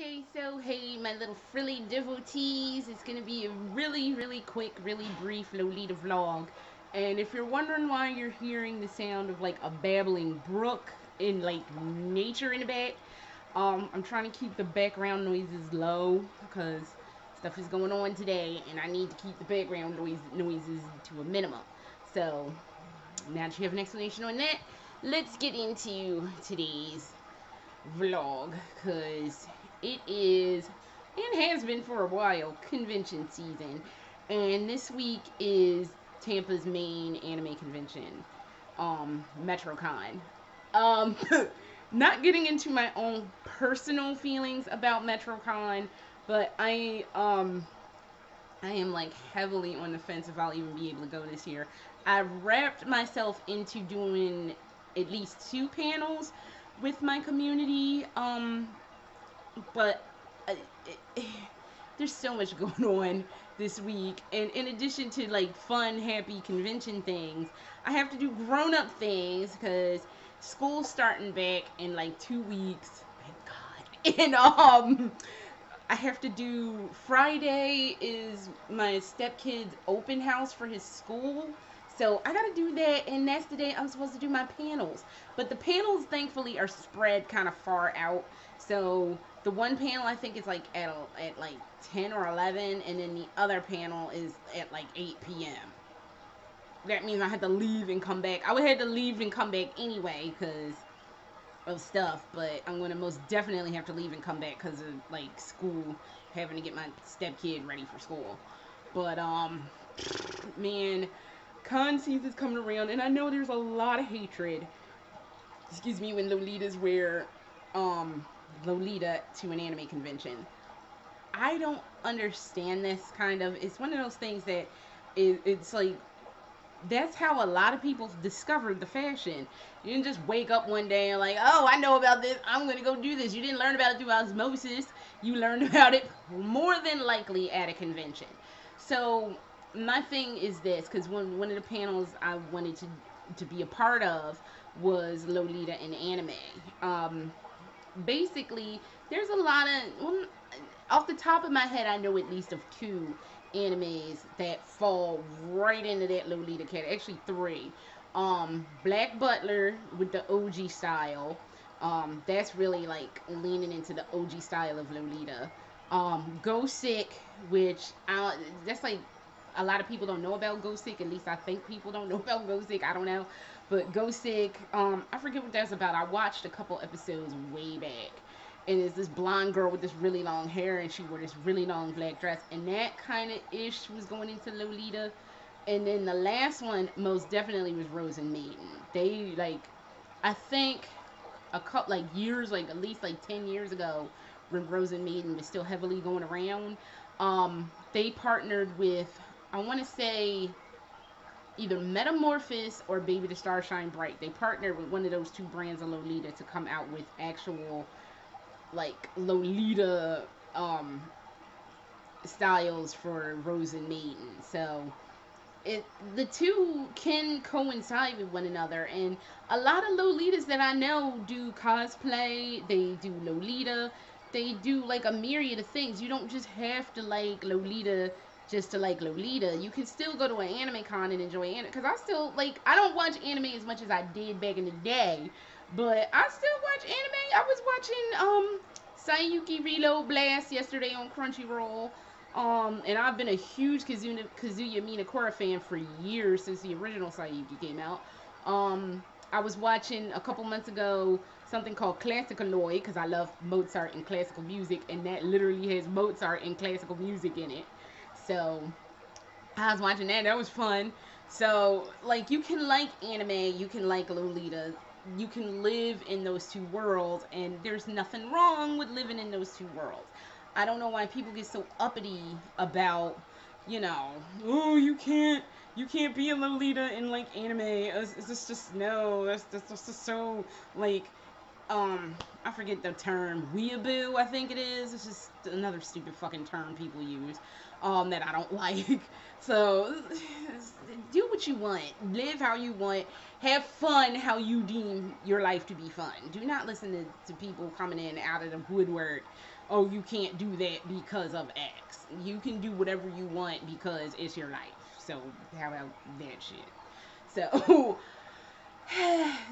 Okay, so hey, my little frilly devotees, it's gonna be a really quick, really brief Lolita vlog. And if you're wondering why you're hearing the sound of like a babbling brook and like nature in the back, I'm trying to keep the background noises low because stuff is going on today and I need to keep the background noises to a minimum. So now that you have an explanation on that, let's get into today's vlog, because it is and has been for a while convention season, and this week is Tampa's main anime convention, MetroCon. Not getting into my own personal feelings about MetroCon, but I am like heavily on the fence if I'll even be able to go this year. I wrapped myself into doing at least 2 panels with my community, but there's so much going on this week, and in addition to like fun, happy convention things, I have to do grown-up things because school's starting back in like 2 weeks, thank God, and I have to do, Friday is my stepkid's open house for his school, so I gotta do that, and that's the day I'm supposed to do my panels. But the panels, thankfully, are spread kind of far out. So the one panel I think is like at like 10 or 11, and then the other panel is at like 8 p.m. That means I had to leave and come back. I would have to leave and come back anyway because of stuff, but I'm gonna most definitely have to leave and come back because of like school, having to get my stepkid ready for school. But man, con season's coming around, and I know there's a lot of hatred, excuse me, when Lolitas wear Lolita to an anime convention. I don't understand this, kind of. It's one of those things that it's like, that's how a lot of people discovered the fashion. You didn't just wake up one day and like, oh, I know about this, I'm gonna go do this. You didn't learn about it through osmosis. You learned about it more than likely at a convention. So my thing is this, because one of the panels I wanted to be a part of was Lolita in anime. Basically, there's a lot of, well, off the top of my head, I know at least of 2 animes that fall right into that Lolita category. Actually, 3. Black Butler with the OG style. That's really like leaning into the OG style of Lolita. Go Sick, which that's like, a lot of people don't know about Go Sick. At least I think people don't know about Go Sick. I don't know. But Go Sick, I forget what that's about. I watched a couple episodes way back. And it's this blonde girl with this really long hair. And she wore this really long black dress. And that kind of ish was going into Lolita. And then the last one most definitely was Rosen Maiden. They, like, I think a couple, like, years, like, at least, like, 10 years ago, when Rosen Maiden was still heavily going around, they partnered with, I want to say, either Metamorphosis or Baby the Stars Shine Bright. They partnered with one of those 2 brands of Lolita to come out with actual, like, Lolita styles for Rosen Maiden. So the 2 can coincide with one another, and a lot of Lolitas that I know do cosplay. They do Lolita. They do like a myriad of things. You don't just have to like Lolita just to like Lolita. You can still go to an anime con and enjoy anime, because I still, like, I don't watch anime as much as I did back in the day, but I still watch anime. I was watching Saiyuki Reload Blast yesterday on Crunchyroll, and I've been a huge Kazuya Mina Kora fan for years, since the original Saiyuki came out. I was watching a couple months ago something called Classical Noi, because I love Mozart and classical music, and that literally has Mozart and classical music in it. So I was watching that. That was fun. So, like, you can like anime, you can like Lolita, you can live in those 2 worlds, and there's nothing wrong with living in those 2 worlds. I don't know why people get so uppity about, you know, oh, you can't be a Lolita in like anime. It's just no. That's just so like I forget the term, weeaboo, I think it is. It's just another stupid fucking term people use, that I don't like. So, do what you want. Live how you want. Have fun how you deem your life to be fun. Do not listen to people coming in out of the woodwork, oh, you can't do that because of X. You can do whatever you want because it's your life. So, how about that shit? So,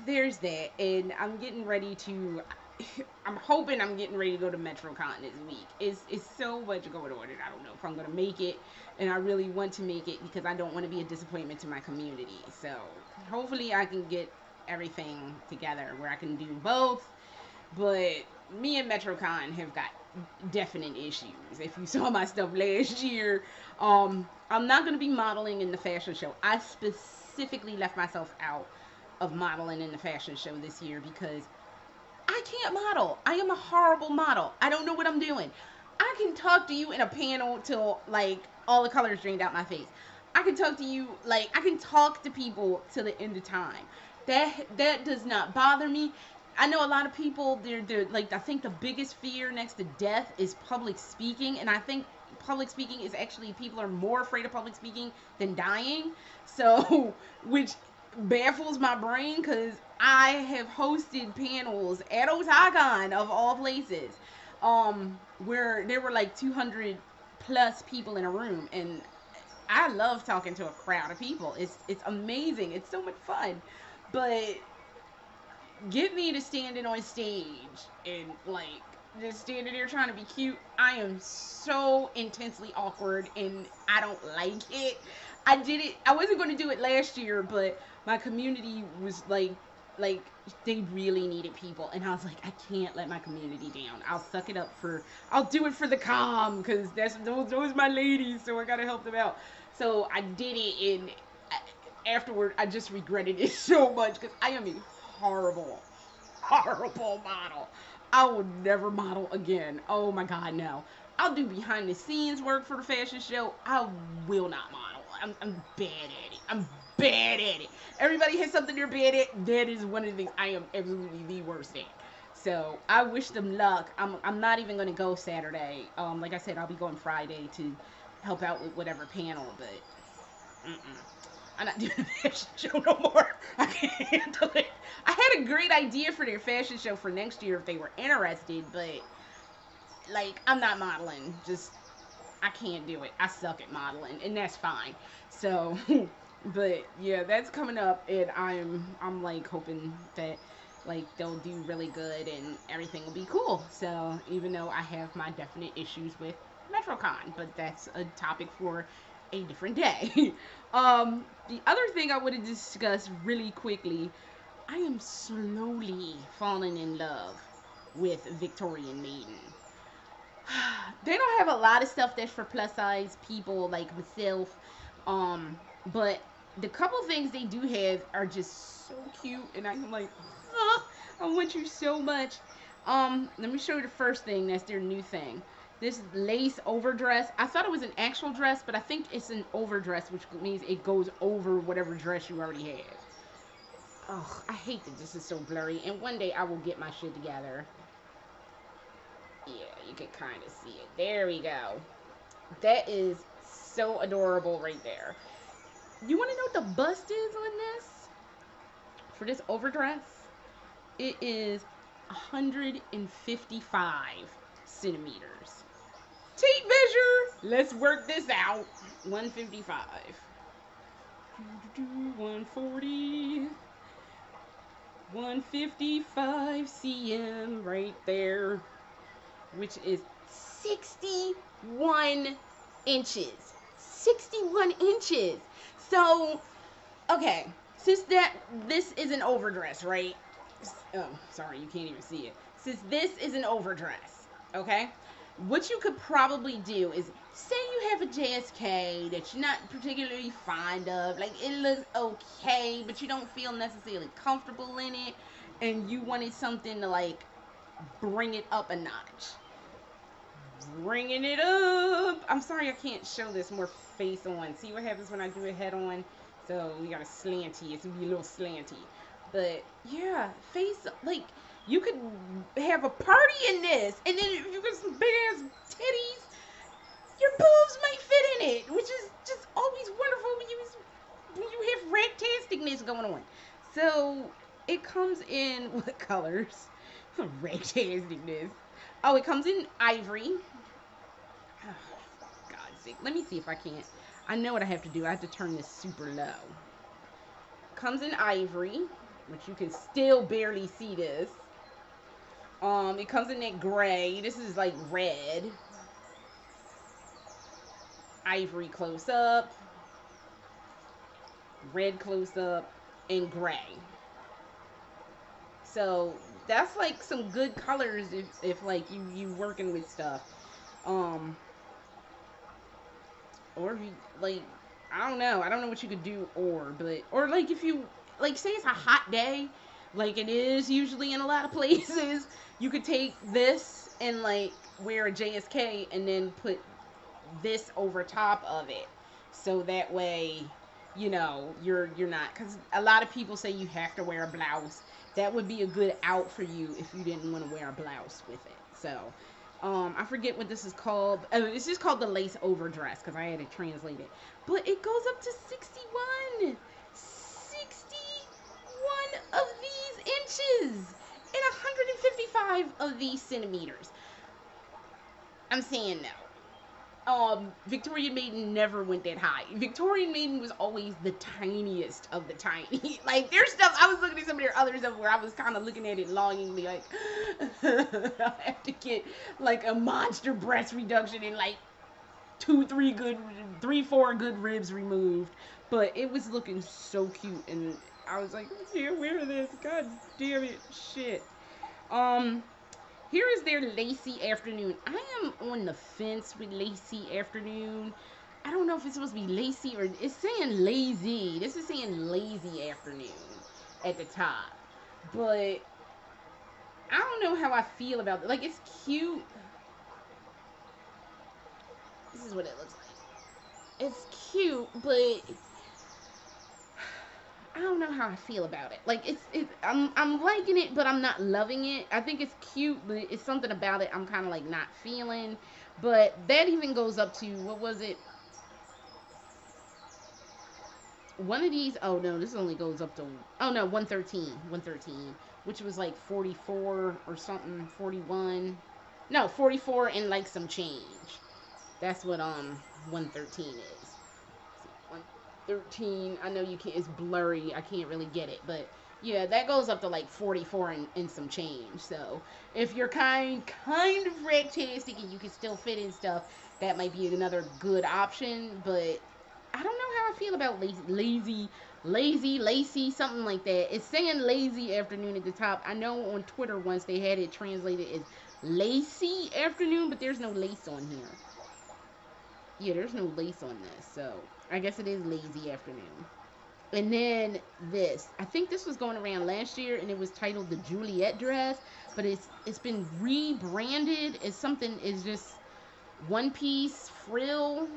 there's that. And I'm hoping I'm getting ready to go to MetroCon this week. It's so much going on, and I don't know if I'm going to make it. And I really want to make it because I don't want to be a disappointment to my community. So, hopefully I can get everything together where I can do both. But me and MetroCon have got definite issues. If you saw my stuff last year, I'm not going to be modeling in the fashion show. I specifically left myself out of modeling in the fashion show this year because I can't model. I am a horrible model. I don't know what I'm doing. I can talk to you in a panel till like all the colors drained out my face. I can talk to you like I can talk to people till the end of time. That does not bother me. I know a lot of people, they're like, I think the biggest fear next to death is public speaking. And I think public speaking is actually, people are more afraid of public speaking than dying. So, which baffles my brain because I have hosted panels at Otakon of all places, where there were like 200 plus people in a room. And I love talking to a crowd of people. It's amazing. It's so much fun. But get me to standing on stage and like just standing there trying to be cute. I am so intensely awkward and I don't like it. I wasn't going to do it last year, but my community was like they really needed people, and I was like, I can't let my community down. I'll do it for the calm, because those my ladies, so I gotta help them out. So I did it, and afterward I just regretted it so much because I am a horrible model. I will never model again. Oh my god, no. I'll do behind the scenes work for the fashion show. I will not model. I'm bad at it. I'm bad at it. Everybody has something they're bad at. That is one of the things I am absolutely the worst at. So I wish them luck. I'm not even gonna go Saturday. Like I said, I'll be going Friday to help out with whatever panel, but I'm not doing the fashion show no more. I can't handle it. I had a great idea for their fashion show for next year if they were interested, but, like, I'm not modeling. Just, I can't do it. I suck at modeling, and that's fine. So, but, yeah, that's coming up, and I'm like, hoping that, like, they'll do really good and everything will be cool. So, even though I have my definite issues with MetroCon, but that's a topic for a different day. The other thing I want to discuss really quickly, I am slowly falling in love with Victorian Maiden. They don't have a lot of stuff that's for plus size people like myself, but the couple things they do have are just so cute, and I'm like, oh, I want you so much. Let me show you the first thing. That's their new thing. This lace overdress. I thought it was an actual dress, but I think it's an overdress, which means it goes over whatever dress you already have. Oh, I hate that this is so blurry, and one day I will get my shit together. Yeah, you can kind of see it. There we go. That is so adorable right there. You want to know what the bust is on this? For this overdress, it is 155 centimeters. Tape measure. Let's work this out. 155. 140. 155 cm right there, which is 61 inches. 61 inches. So, okay. Since this is an overdress, right? Oh, sorry, you can't even see it. Since this is an overdress, okay? What you could probably do is, say you have a JSK that you're not particularly fond of, like it looks okay, but you don't feel necessarily comfortable in it, and you wanted something to like bring it up a notch. Bringing it up. I'm sorry I can't show this more face on. See what happens when I do it head on? So we got a slanty. It's gonna be a little slanty. But yeah, face like You could have a party in this, and then if you got some big ass titties, your boobs might fit in it, which is just always wonderful when you have ragtasticness going on. So it comes in what colors? Ragtasticness. Oh, it comes in ivory. Oh, for God's sake. Let me see if I can't. I know what I have to do. I have to turn this super low. Comes in ivory, which you can still barely see this. It comes in that gray. This is like red. Ivory close up, red close up, and gray. So that's like some good colors if like you working with stuff, or if you, like, I don't know what you could do, or like if you, like, say it's a hot day, like it is usually in a lot of places, you could take this and like wear a JSK and then put this over top of it, so that way, you know, you're not, because a lot of people say you have to wear a blouse. That would be a good out for you if you didn't want to wear a blouse with it. So I forget what this is called. Oh, it's just called the lace overdress because I had to translate it, but it goes up to 61 of these inches and 155 of these centimeters. I'm saying no. Victorian Maiden never went that high. Victorian Maiden was always the tiniest of the tiny. Like, there's stuff, I was looking at some of their other stuff where I was kind of looking at it longingly, like, I'll have to get, like, a monster breast reduction and, like, three, four good ribs removed. But it was looking so cute, and I was like, where is this? God damn it, shit. Here is their Lacy Afternoon. I am on the fence with Lacy Afternoon. I don't know if it's supposed to be lacy or... It's saying lazy. This is saying Lazy Afternoon at the top. But I don't know how I feel about it. Like, it's cute. This is what it looks like. It's cute, but... I don't know how I feel about it. Like, I'm liking it, but I'm not loving it. I think it's cute, but it's something about it I'm kind of, like, not feeling. But that even goes up to, what was it? One of these, oh, no, this only goes up to, oh, no, 113, which was, like, 44 or something, 41. No, 44 and, like, some change. That's what, 113 is. 13, I know you can't, it's blurry, I can't really get it, but yeah, that goes up to like 44 and some change. So if you're kind of ragtastic and you can still fit in stuff, that might be another good option. But I don't know how I feel about lacy, something like that. It's saying Lacy Afternoon at the top. I know on Twitter once they had it translated as Lacy Afternoon, but there's no lace on here. Yeah, there's no lace on this, so I guess it is Lacy Afternoon. And then this. I think this was going around last year, and it was titled the Juliet Dress, but it's been rebranded as something, is just one-piece frill.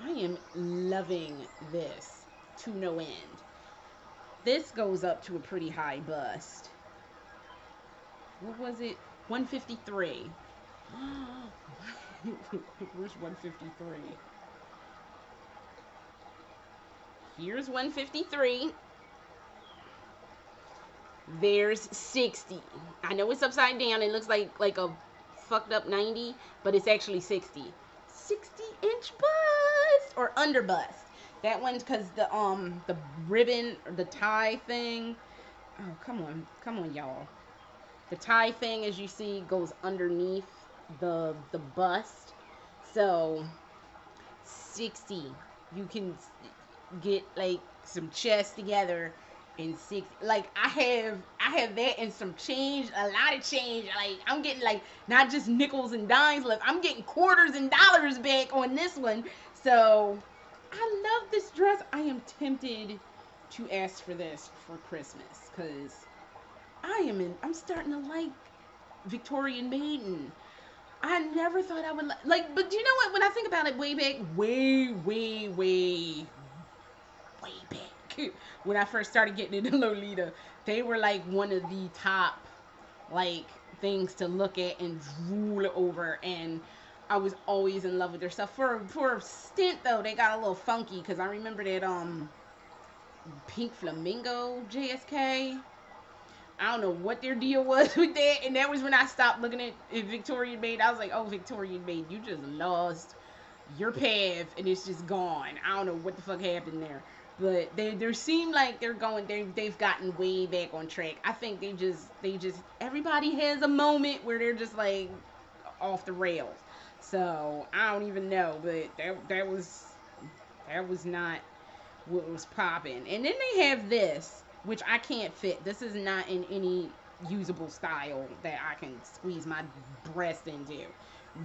I am loving this to no end. This goes up to a pretty high bust. What was it? 153. Where's 153? Here's 153. There's 60. I know it's upside down. It looks like a fucked up 90, but it's actually 60. 60-inch bust or under bust. That one's because the ribbon or the tie thing. Oh, come on, y'all. The tie thing, as you see, goes underneath the bust. So 60, you can get like some chest together in 60. Like I have that and some change, a lot of change. Like I'm getting like not just nickels and dimes left, I'm getting quarters and dollars back on this one. So I love this dress. I am tempted to ask for this for Christmas because I'm starting to like Victorian Maiden. I never thought I would like, but you know what? When I think about it way back, way, way, way, way back, like when I first started getting into Lolita, they were like one of the top like things to look at and drool over, and I was always in love with their stuff. For a stint though, they got a little funky, because I remember that Pink Flamingo JSK, I don't know what their deal was with that, and that was when I stopped looking at Victorian Maiden. I was like, oh, Victorian Maiden, you just lost your path, and it's just gone. I don't know what the fuck happened there, but they seem like they're going, they've gotten way back on track. I think they just everybody has a moment where they're just like off the rails. So I don't even know, but that was not what was popping. And then they have this, which I can't fit. This is not in any usable style that I can squeeze my breast into.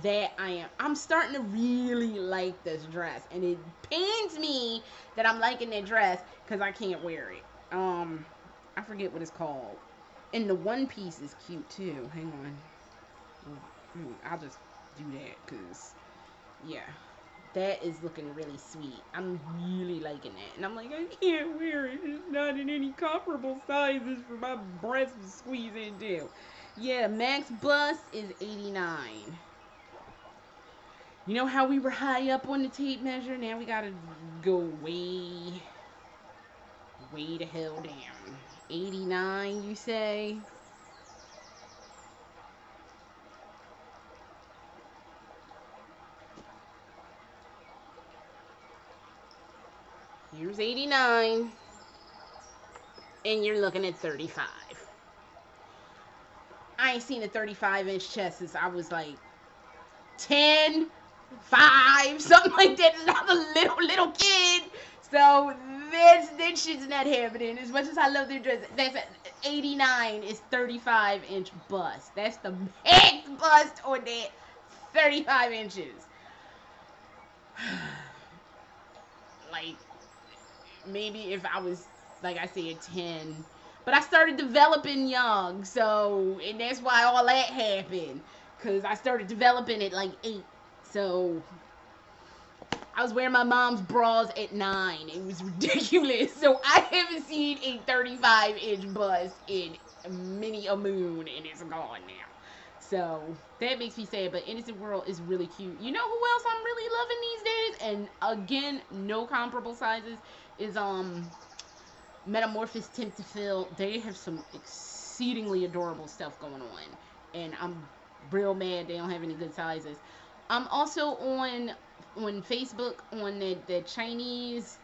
That I'm starting to really like this dress, and it pains me that I'm liking that dress because I can't wear it. I forget what it's called, and the one piece is cute too. Hang on, I'll just do that, because yeah, that is looking really sweet. I'm really liking it, and I'm like, I can't wear it. It's not in any comparable sizes for my breasts to squeeze into. Yeah, max bust is 89. You know how we were high up on the tape measure? Now we gotta go way the hell down. 89, you say? Here's 89. And you're looking at 35. I ain't seen a 35-inch chest since I was like 10, 5, something like that, and I'm a little kid. So this shit's not happening. As much as I love their dress, that's 89 is 35-inch bust. That's the max bust on that, 35 inches. Like, maybe if I was, like I said, 10. But I started developing young, so, and that's why all that happened. Because I started developing at like 8. So, I was wearing my mom's bras at 9. It was ridiculous. So, I haven't seen a 35-inch bust in many a moon, and it's gone now. So, that makes me sad, but Innocent World is really cute. You know who else I'm really loving these days? And, again, no comparable sizes is, Metamorphosis Tempt to Fill. They have some exceedingly adorable stuff going on, and I'm real mad they don't have any good sizes. I'm also on Facebook, on the Chinese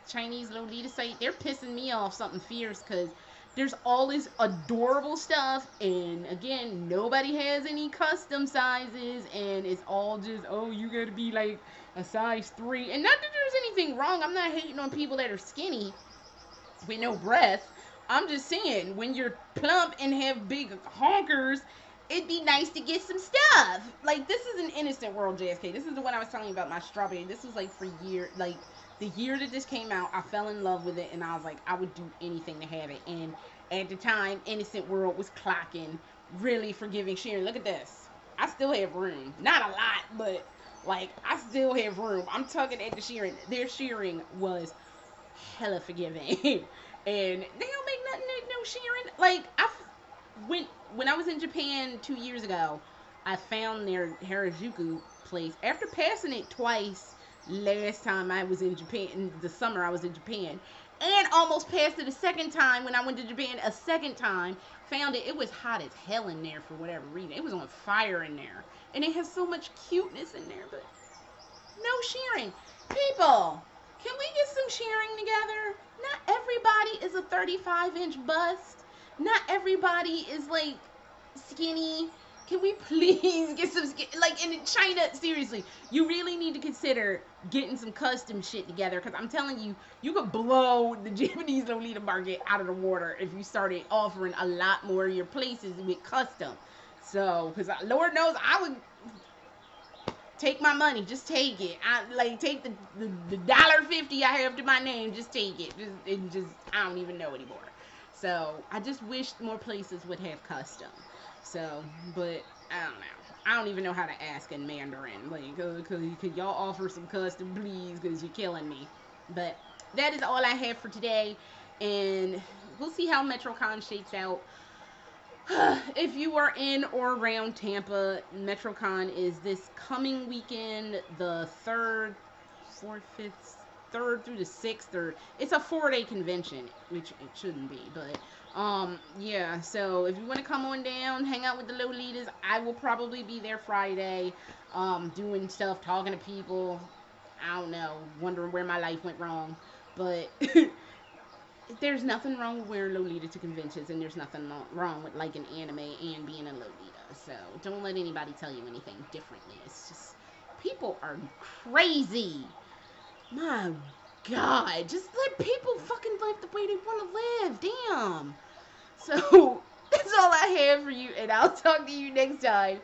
Lolita site. They're pissing me off something fierce, because there's all this adorable stuff, and again, nobody has any custom sizes, and it's all just, oh, you gotta be like a size 3. And not that there's anything wrong. I'm not hating on people that are skinny with no breath. I'm just saying, when you're plump and have big honkers, it'd be nice to get some stuff. Like, this is an Innocent World JSK. This is the one I was telling you about, my strawberry. This was like the year that this came out, I fell in love with it, and I was like, I would do anything to have it. And at the time, Innocent World was clocking really for giving sharing. Look at this. I still have room. Not a lot, but like, I still have room. I'm tugging at the shearing. Their shearing was hella forgiving. And they don't make nothing, no shearing. Like, When I was in Japan 2 years ago, I found their Harajuku place. After passing it twice last time I was in Japan, in the summer I was in Japan, and almost passed it a second time when I went to Japan a second time, found it. It was hot as hell in there for whatever reason. It was on fire in there. And it has so much cuteness in there, but no shearing. People, can we get some shearing together? Not everybody is a 35-inch bust. Not everybody is like skinny. Can we please get some skin? Like, in China, seriously, you really need to consider getting some custom shit together, because I'm telling you, you could blow the Japanese Lolita market out of the water if you started offering a lot more of your places with custom. So, because Lord knows I would take my money, just take it. I like, take the $1.50 I have to my name, just take it. I don't even know anymore. So, I just wish more places would have custom. So, but, I don't know. I don't even know how to ask in Mandarin. Like, could y'all offer some custom, please? Because you're killing me. But, that is all I have for today. and we'll see how MetroCon shakes out. If you are in or around Tampa, MetroCon is this coming weekend, the 3rd, 4th, 5th, 3rd through the 6th. Or it's a 4-day convention, which it shouldn't be, but yeah, so if you want to come on down, hang out with the Lolitas, I will probably be there Friday, doing stuff, talking to people, I don't know, wondering where my life went wrong, but there's nothing wrong with wearing Lolita to conventions, and there's nothing wrong with liking anime and being a Lolita, so don't let anybody tell you anything differently. It's just, people are crazy, my God, just let people fucking live the way they want to live, damn. So, that's all I have for you, and I'll talk to you next time.